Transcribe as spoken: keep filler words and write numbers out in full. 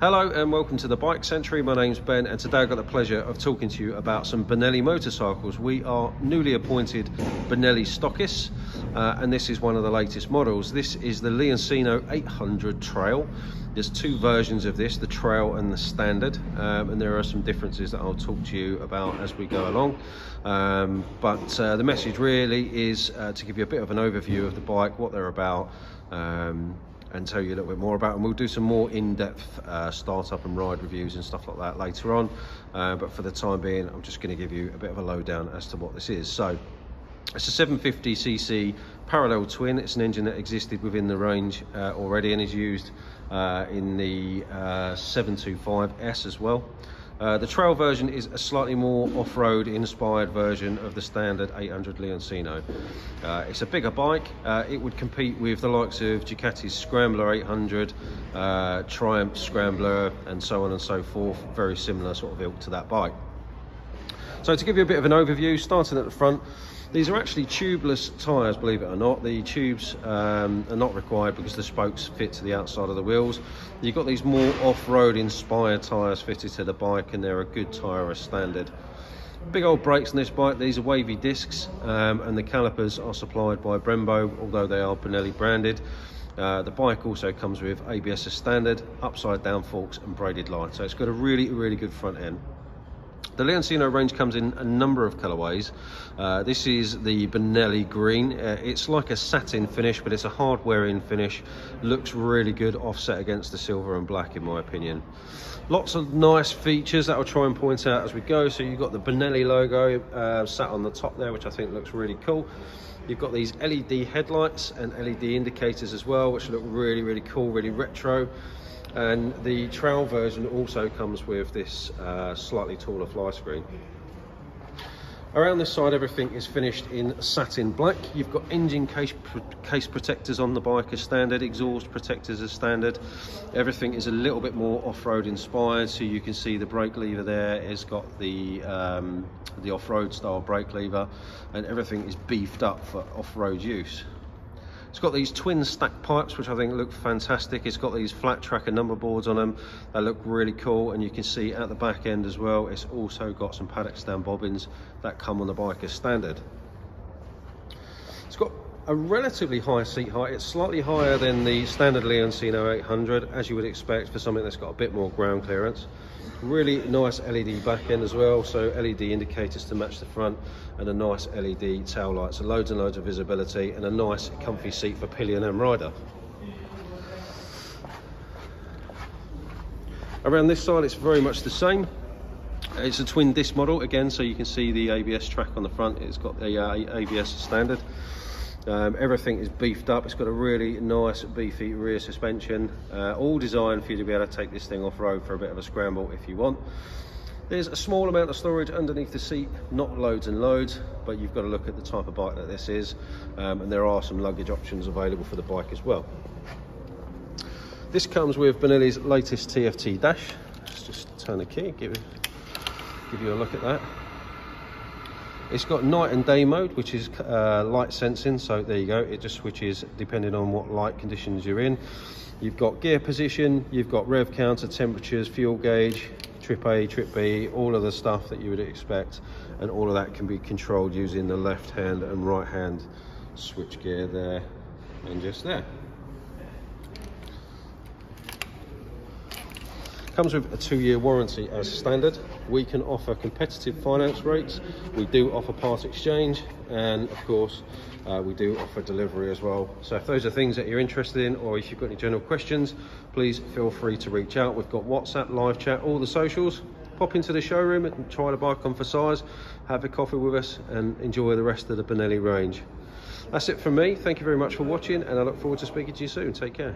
Hello and welcome to the Bike Sanctuary. My name's Ben and today I've got the pleasure of talking to you about some Benelli motorcycles. We are newly appointed Benelli stockists uh, and this is one of the latest models. This is the Leoncino eight hundred Trail. There's two versions of this, the Trail and the Standard, um, and there are some differences that I'll talk to you about as we go along. Um, but uh, the message really is uh, to give you a bit of an overview of the bike, what they're about, um, and tell you a little bit more about, and we'll do some more in-depth uh, start-up and ride reviews and stuff like that later on, uh, but for the time being I'm just going to give you a bit of a lowdown as to what this is. So it's a seven fifty c c parallel twin. It's an engine that existed within the range uh, already and is used uh, in the uh, seven twenty-five S as well. Uh, the trail version is a slightly more off-road inspired version of the standard eight hundred Leoncino. Uh, it's a bigger bike. Uh, it would compete with the likes of Ducati's Scrambler eight hundred, uh, Triumph Scrambler, and so on and so forth. Very similar sort of ilk to that bike. So to give you a bit of an overview, starting at the front, these are actually tubeless tyres, believe it or not. The tubes um, are not required because the spokes fit to the outside of the wheels. You've got these more off-road inspired tyres fitted to the bike and they're a good tyre as standard. Big old brakes on this bike. These are wavy discs um, and the calipers are supplied by Brembo, although they are Pinelli branded. Uh, the bike also comes with A B S as standard, upside down forks and braided lights. So it's got a really, really good front end. The Leoncino range comes in a number of colourways. Uh, this is the Benelli green. Uh, it's like a satin finish, but it's a hard wearing finish. Looks really good offset against the silver and black in my opinion. Lots of nice features that I'll try and point out as we go. So you've got the Benelli logo uh, sat on the top there, which I think looks really cool. You've got these L E D headlights and L E D indicators as well, which look really, really cool, really retro. And the trail version also comes with this uh, slightly taller fly screen. Around this side everything is finished in satin black. You've got engine case, case protectors on the bike as standard, exhaust protectors as standard. Everything is a little bit more off-road inspired, so you can see the brake lever there has got the, um, the off-road style brake lever, and everything is beefed up for off-road use. It's got these twin stack pipes, which I think look fantastic. It's got these flat tracker number boards on them. They look really cool. And you can see at the back end as well, it's also got some paddock stand bobbins that come on the bike as standard. It's got a relatively high seat height. It's slightly higher than the standard Leoncino eight hundred, as you would expect for something that's got a bit more ground clearance. Really nice L E D back end as well, so L E D indicators to match the front, and a nice L E D tail light, so loads and loads of visibility, and a nice comfy seat for pillion and rider. Around this side it's very much the same. It's a twin disc model again, so you can see the A B S track on the front. It's got the uh, A B S standard. Um, everything is beefed up. It's got a really nice beefy rear suspension, uh, all designed for you to be able to take this thing off-road for a bit of a scramble if you want. There's a small amount of storage underneath the seat, not loads and loads, but you've got to look at the type of bike that this is, um, and there are some luggage options available for the bike as well. This comes with Benelli's latest T F T dash. Let's just turn the key, give, give you a look at that. It's got night and day mode, which is uh, light sensing, so there you go, it just switches depending on what light conditions you're in. You've got gear position, you've got rev counter, temperatures, fuel gauge, trip A, trip B, all of the stuff that you would expect, and all of that can be controlled using the left hand and right hand switch gear there and just there. Comes with a two-year warranty as standard. We can offer competitive finance rates. We do offer part exchange, and of course uh, we do offer delivery as well. So if those are things that you're interested in, or if you've got any general questions, please feel free to reach out. We've got WhatsApp, live chat, all the socials. Pop into the showroom and try the bike on for size, have a coffee with us and enjoy the rest of the Benelli range. That's it from me. Thank you very much for watching, and I look forward to speaking to you soon. Take care.